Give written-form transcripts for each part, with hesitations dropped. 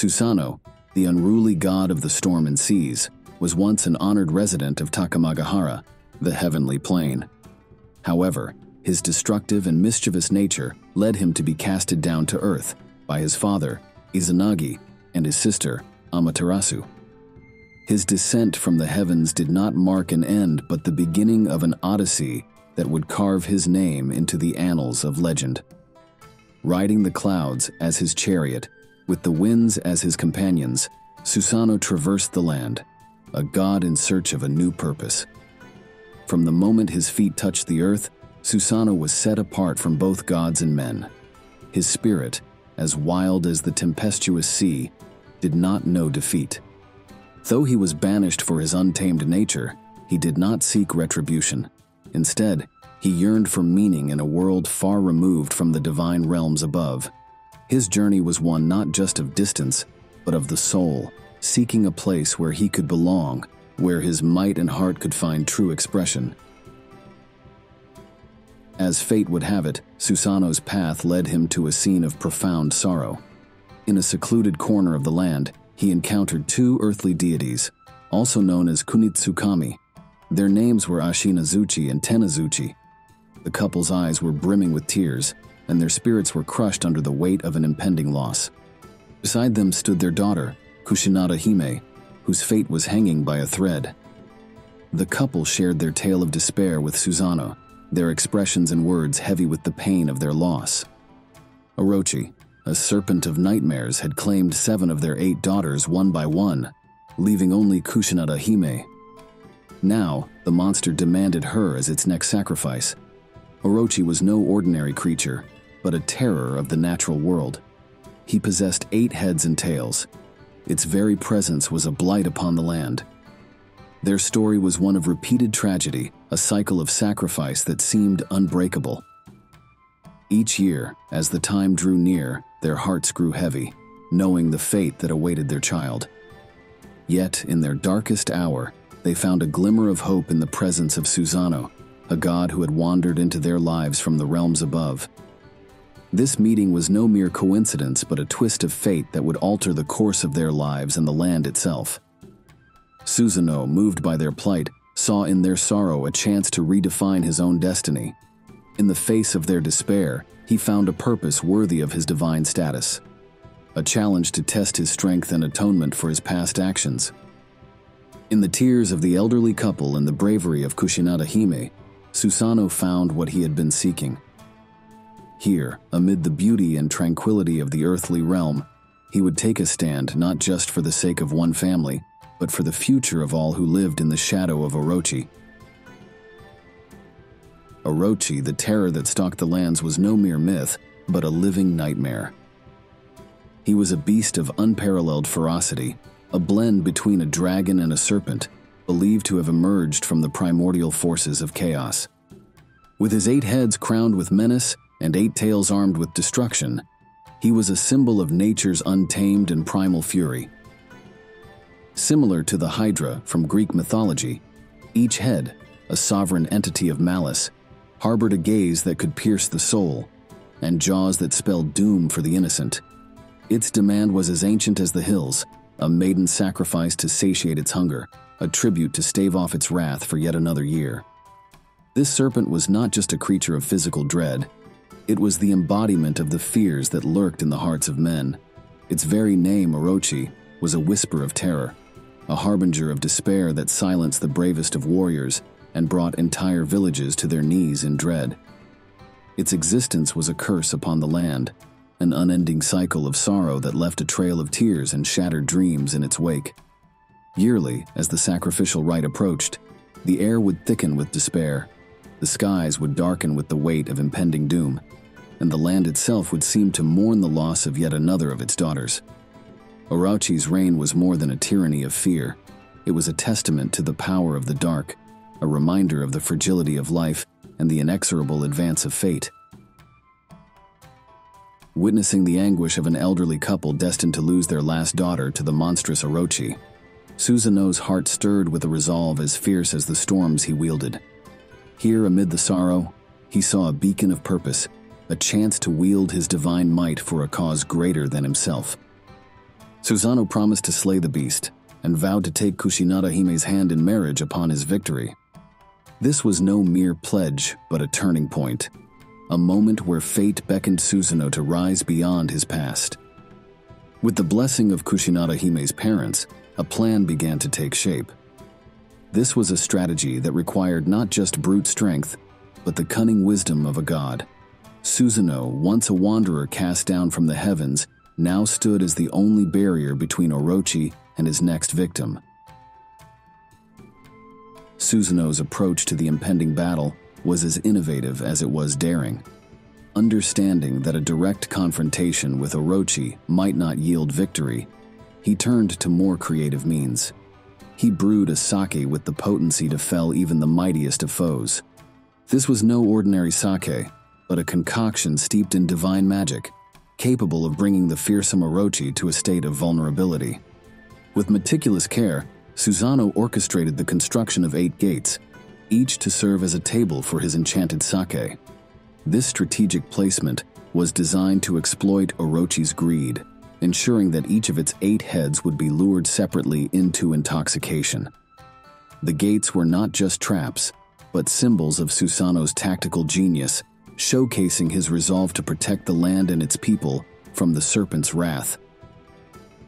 Susanoo, the unruly god of the storm and seas, was once an honored resident of Takamagahara, the heavenly plain. However, his destructive and mischievous nature led him to be casted down to earth by his father, Izanagi, and his sister, Amaterasu. His descent from the heavens did not mark an end but the beginning of an odyssey that would carve his name into the annals of legend. Riding the clouds as his chariot, with the winds as his companions, Susanoo traversed the land, a god in search of a new purpose. From the moment his feet touched the earth, Susanoo was set apart from both gods and men. His spirit, as wild as the tempestuous sea, did not know defeat. Though he was banished for his untamed nature, he did not seek retribution. Instead, he yearned for meaning in a world far removed from the divine realms above. His journey was one not just of distance, but of the soul, seeking a place where he could belong, where his might and heart could find true expression. As fate would have it, Susanoo's path led him to a scene of profound sorrow. In a secluded corner of the land, he encountered two earthly deities, also known as Kunitsukami. Their names were Ashinazuchi and Tenazuchi. The couple's eyes were brimming with tears, and their spirits were crushed under the weight of an impending loss. Beside them stood their daughter, Kushinada Hime, whose fate was hanging by a thread. The couple shared their tale of despair with Susanoo, their expressions and words heavy with the pain of their loss. Orochi, a serpent of nightmares, had claimed 7 of their 8 daughters one by one, leaving only Kushinada Hime. Now, the monster demanded her as its next sacrifice. Orochi was no ordinary creature, but a terror of the natural world. He possessed 8 heads and tails. Its very presence was a blight upon the land. Their story was one of repeated tragedy, a cycle of sacrifice that seemed unbreakable. Each year, as the time drew near, their hearts grew heavy, knowing the fate that awaited their child. Yet, in their darkest hour, they found a glimmer of hope in the presence of Susanoo, a god who had wandered into their lives from the realms above. This meeting was no mere coincidence but a twist of fate that would alter the course of their lives and the land itself. Susanoo, moved by their plight, saw in their sorrow a chance to redefine his own destiny. In the face of their despair, he found a purpose worthy of his divine status, a challenge to test his strength and atonement for his past actions. In the tears of the elderly couple and the bravery of Kushinada Hime, Susanoo found what he had been seeking. Here, amid the beauty and tranquility of the earthly realm, he would take a stand not just for the sake of one family, but for the future of all who lived in the shadow of Orochi. Orochi, the terror that stalked the lands, was no mere myth, but a living nightmare. He was a beast of unparalleled ferocity, a blend between a dragon and a serpent, believed to have emerged from the primordial forces of chaos. With his 8 heads crowned with menace and 8 tails armed with destruction, he was a symbol of nature's untamed and primal fury. Similar to the Hydra from Greek mythology, each head, a sovereign entity of malice, harbored a gaze that could pierce the soul, and jaws that spelled doom for the innocent. Its demand was as ancient as the hills, a maiden sacrifice to satiate its hunger, a tribute to stave off its wrath for yet another year. This serpent was not just a creature of physical dread, it was the embodiment of the fears that lurked in the hearts of men. Its very name, Orochi, was a whisper of terror, a harbinger of despair that silenced the bravest of warriors and brought entire villages to their knees in dread. Its existence was a curse upon the land, an unending cycle of sorrow that left a trail of tears and shattered dreams in its wake. Yearly, as the sacrificial rite approached, the air would thicken with despair, the skies would darken with the weight of impending doom, and the land itself would seem to mourn the loss of yet another of its daughters. Orochi's reign was more than a tyranny of fear. It was a testament to the power of the dark, a reminder of the fragility of life and the inexorable advance of fate. Witnessing the anguish of an elderly couple destined to lose their last daughter to the monstrous Orochi, Susanoo's heart stirred with a resolve as fierce as the storms he wielded. Here, amid the sorrow, he saw a beacon of purpose, a chance to wield his divine might for a cause greater than himself. Susanoo promised to slay the beast and vowed to take Kushinada Hime's hand in marriage upon his victory. This was no mere pledge, but a turning point, a moment where fate beckoned Susanoo to rise beyond his past. With the blessing of Kushinada Hime's parents, a plan began to take shape. This was a strategy that required not just brute strength, but the cunning wisdom of a god. Susanoo, once a wanderer cast down from the heavens, now stood as the only barrier between Orochi and his next victim. Susanoo's approach to the impending battle was as innovative as it was daring. Understanding that a direct confrontation with Orochi might not yield victory, he turned to more creative means. He brewed a sake with the potency to fell even the mightiest of foes. This was no ordinary sake, but a concoction steeped in divine magic, capable of bringing the fearsome Orochi to a state of vulnerability. With meticulous care, Susanoo orchestrated the construction of 8 gates, each to serve as a table for his enchanted sake. This strategic placement was designed to exploit Orochi's greed, ensuring that each of its 8 heads would be lured separately into intoxication. The gates were not just traps, but symbols of Susanoo's tactical genius, showcasing his resolve to protect the land and its people from the serpent's wrath.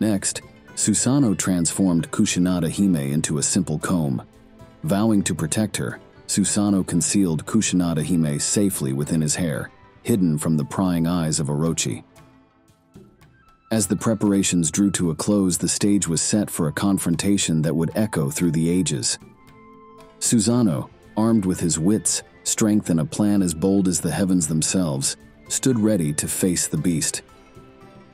Next, Susanoo transformed Kushinada Hime into a simple comb. Vowing to protect her, Susanoo concealed Kushinada Hime safely within his hair, hidden from the prying eyes of Orochi. As the preparations drew to a close, the stage was set for a confrontation that would echo through the ages. Susanoo, armed with his wits, strength, and a plan as bold as the heavens themselves, stood ready to face the beast.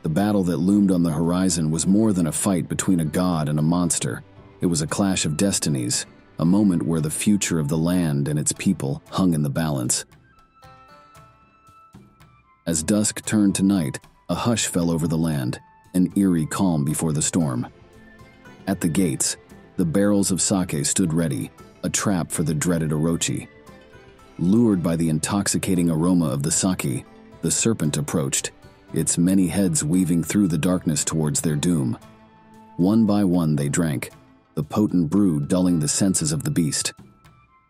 The battle that loomed on the horizon was more than a fight between a god and a monster. It was a clash of destinies, a moment where the future of the land and its people hung in the balance. As dusk turned to night, a hush fell over the land, an eerie calm before the storm. At the gates, the barrels of sake stood ready, a trap for the dreaded Orochi. Lured by the intoxicating aroma of the sake, the serpent approached, its many heads weaving through the darkness towards their doom. One by one they drank, the potent brew dulling the senses of the beast.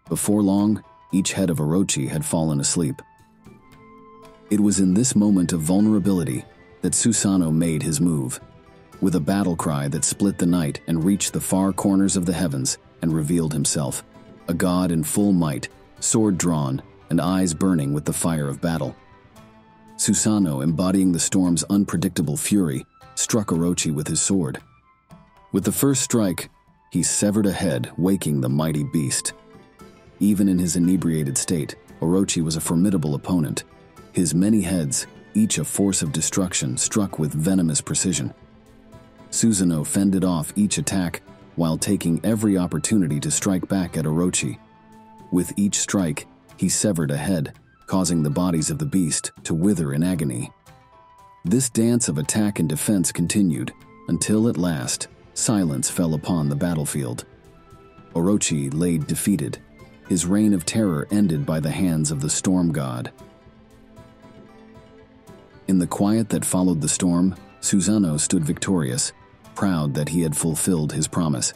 Before long, each head of Orochi had fallen asleep. It was in this moment of vulnerability that Susanoo made his move. With a battle cry that split the night and reached the far corners of the heavens, and revealed himself, a god in full might, sword drawn, and eyes burning with the fire of battle. Susanoo, embodying the storm's unpredictable fury, struck Orochi with his sword. With the first strike, he severed a head, waking the mighty beast. Even in his inebriated state, Orochi was a formidable opponent. His many heads, each a force of destruction, struck with venomous precision. Susanoo fended off each attack while taking every opportunity to strike back at Orochi. With each strike, he severed a head, causing the bodies of the beast to wither in agony. This dance of attack and defense continued, until at last, silence fell upon the battlefield. Orochi lay defeated, his reign of terror ended by the hands of the storm god. In the quiet that followed the storm, Susanoo stood victorious, proud that he had fulfilled his promise.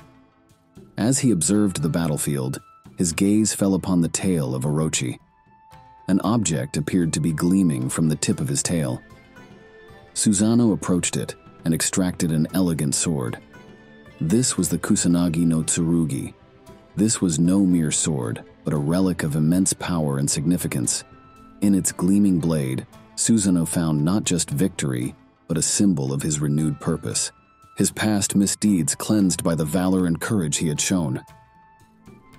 As he observed the battlefield, his gaze fell upon the tail of Orochi. An object appeared to be gleaming from the tip of his tail. Susanoo approached it and extracted an elegant sword. This was the Kusanagi no Tsurugi. This was no mere sword, but a relic of immense power and significance. In its gleaming blade, Susanoo found not just victory, but a symbol of his renewed purpose, his past misdeeds cleansed by the valor and courage he had shown.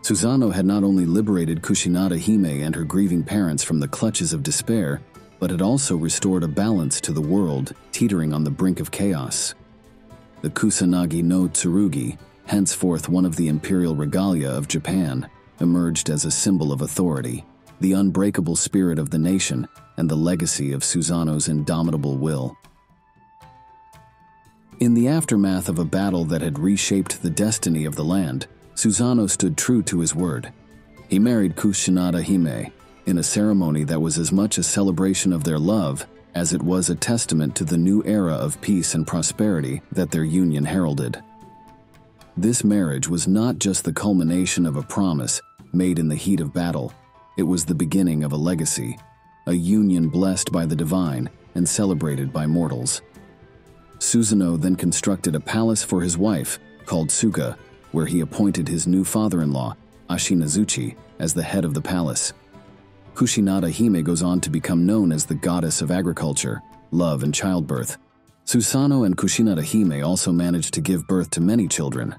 Susanoo had not only liberated Kushinada Hime and her grieving parents from the clutches of despair, but had also restored a balance to the world teetering on the brink of chaos. The Kusanagi no Tsurugi, henceforth one of the imperial regalia of Japan, emerged as a symbol of authority, the unbreakable spirit of the nation, and the legacy of Susanoo's indomitable will. In the aftermath of a battle that had reshaped the destiny of the land, Susanoo stood true to his word. He married Kushinada Hime in a ceremony that was as much a celebration of their love as it was a testament to the new era of peace and prosperity that their union heralded. This marriage was not just the culmination of a promise made in the heat of battle, it was the beginning of a legacy, a union blessed by the divine and celebrated by mortals. Susanoo then constructed a palace for his wife, called Suka, where he appointed his new father-in-law, Ashinazuchi, as the head of the palace. Kushinada Hime goes on to become known as the goddess of agriculture, love, and childbirth. Susanoo and Kushinada Hime also managed to give birth to many children,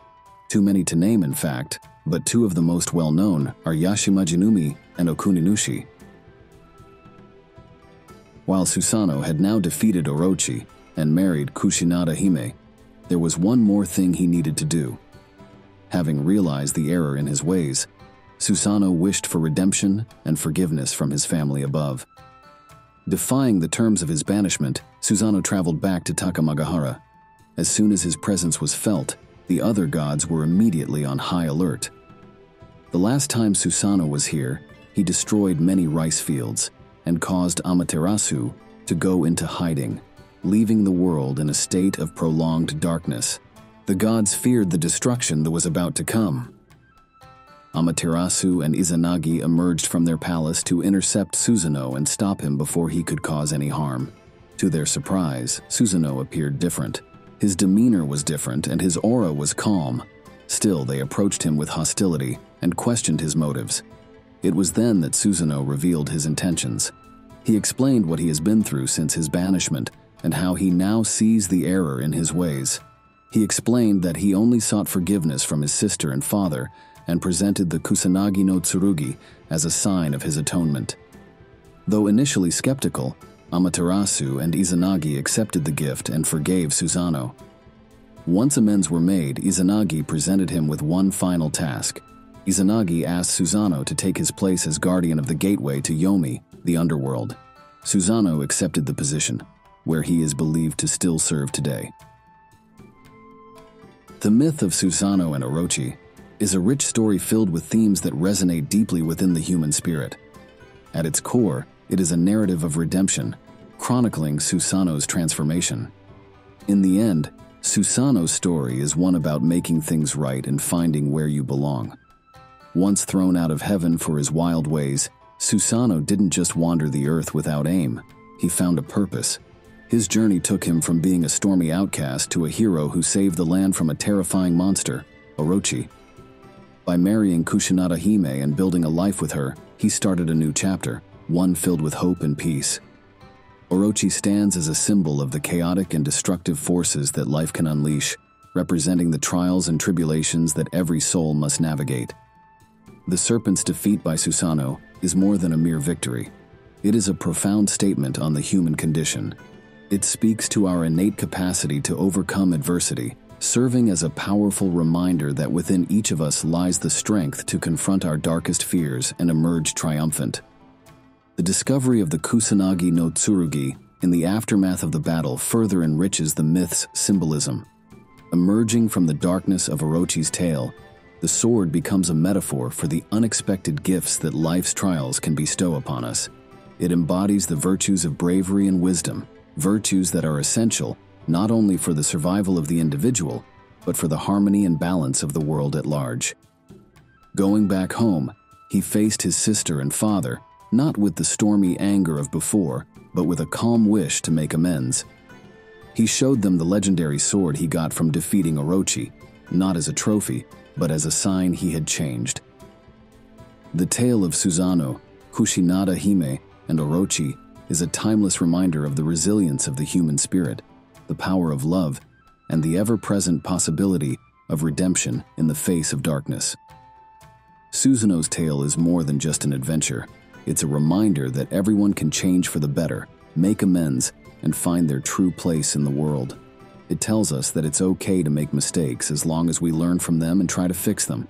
too many to name in fact, but two of the most well-known are Yashimajinumi and Okuninushi. While Susanoo had now defeated Orochi and married Kushinada Hime, there was one more thing he needed to do. Having realized the error in his ways, Susanoo wished for redemption and forgiveness from his family above. Defying the terms of his banishment, Susanoo traveled back to Takamagahara. As soon as his presence was felt, the other gods were immediately on high alert. The last time Susanoo was here, he destroyed many rice fields and caused Amaterasu to go into hiding, leaving the world in a state of prolonged darkness. The gods feared the destruction that was about to come. Amaterasu and Izanagi emerged from their palace to intercept Susanoo and stop him before he could cause any harm. To their surprise, Susanoo appeared different. His demeanor was different and his aura was calm. Still, they approached him with hostility and questioned his motives. It was then that Susanoo revealed his intentions. He explained what he has been through since his banishment and how he now sees the error in his ways. He explained that he only sought forgiveness from his sister and father and presented the Kusanagi no Tsurugi as a sign of his atonement. Though initially skeptical, Amaterasu and Izanagi accepted the gift and forgave Susanoo. Once amends were made, Izanagi presented him with one final task. Izanagi asked Susanoo to take his place as guardian of the gateway to Yomi, the underworld. Susanoo accepted the position, where he is believed to still serve today. The myth of Susanoo and Orochi is a rich story filled with themes that resonate deeply within the human spirit. At its core, it is a narrative of redemption, chronicling Susanoo's transformation. In the end, Susanoo's story is one about making things right and finding where you belong. Once thrown out of heaven for his wild ways, Susanoo didn't just wander the earth without aim. He found a purpose. His journey took him from being a stormy outcast to a hero who saved the land from a terrifying monster, Orochi. By marrying Kushinada Hime and building a life with her, he started a new chapter, one filled with hope and peace. Orochi stands as a symbol of the chaotic and destructive forces that life can unleash, representing the trials and tribulations that every soul must navigate. The serpent's defeat by Susanoo is more than a mere victory. It is a profound statement on the human condition. It speaks to our innate capacity to overcome adversity, serving as a powerful reminder that within each of us lies the strength to confront our darkest fears and emerge triumphant. The discovery of the Kusanagi no Tsurugi in the aftermath of the battle further enriches the myth's symbolism. Emerging from the darkness of Orochi's tale, the sword becomes a metaphor for the unexpected gifts that life's trials can bestow upon us. It embodies the virtues of bravery and wisdom, virtues that are essential not only for the survival of the individual, but for the harmony and balance of the world at large. Going back home, he faced his sister and father, not with the stormy anger of before, but with a calm wish to make amends. He showed them the legendary sword he got from defeating Orochi, not as a trophy, but as a sign he had changed. The tale of Susanoo, Kushinada Hime, and Orochi is a timeless reminder of the resilience of the human spirit, the power of love, and the ever-present possibility of redemption in the face of darkness. Susanoo's tale is more than just an adventure. It's a reminder that everyone can change for the better, make amends, and find their true place in the world. It tells us that it's okay to make mistakes as long as we learn from them and try to fix them.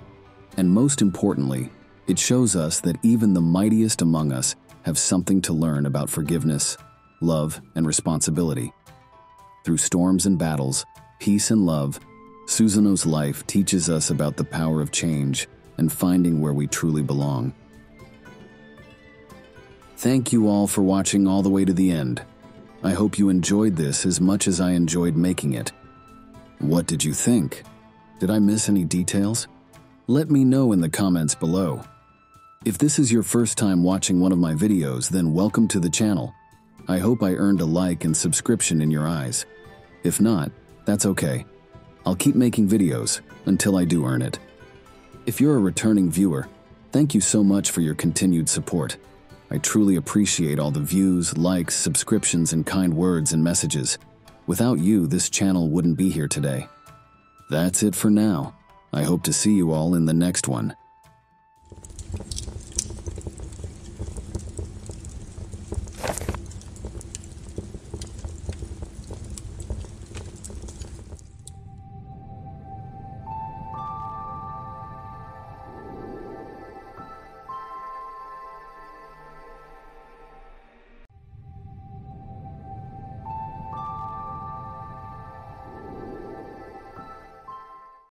And most importantly, it shows us that even the mightiest among us have something to learn about forgiveness, love, and responsibility. Through storms and battles, peace and love, Susanoo's life teaches us about the power of change and finding where we truly belong. Thank you all for watching all the way to the end. I hope you enjoyed this as much as I enjoyed making it. What did you think? Did I miss any details? Let me know in the comments below. If this is your first time watching one of my videos, then welcome to the channel. I hope I earned a like and subscription in your eyes. If not, that's okay. I'll keep making videos until I do earn it. If you're a returning viewer, thank you so much for your continued support. I truly appreciate all the views, likes, subscriptions, and kind words and messages. Without you, this channel wouldn't be here today. That's it for now. I hope to see you all in the next one.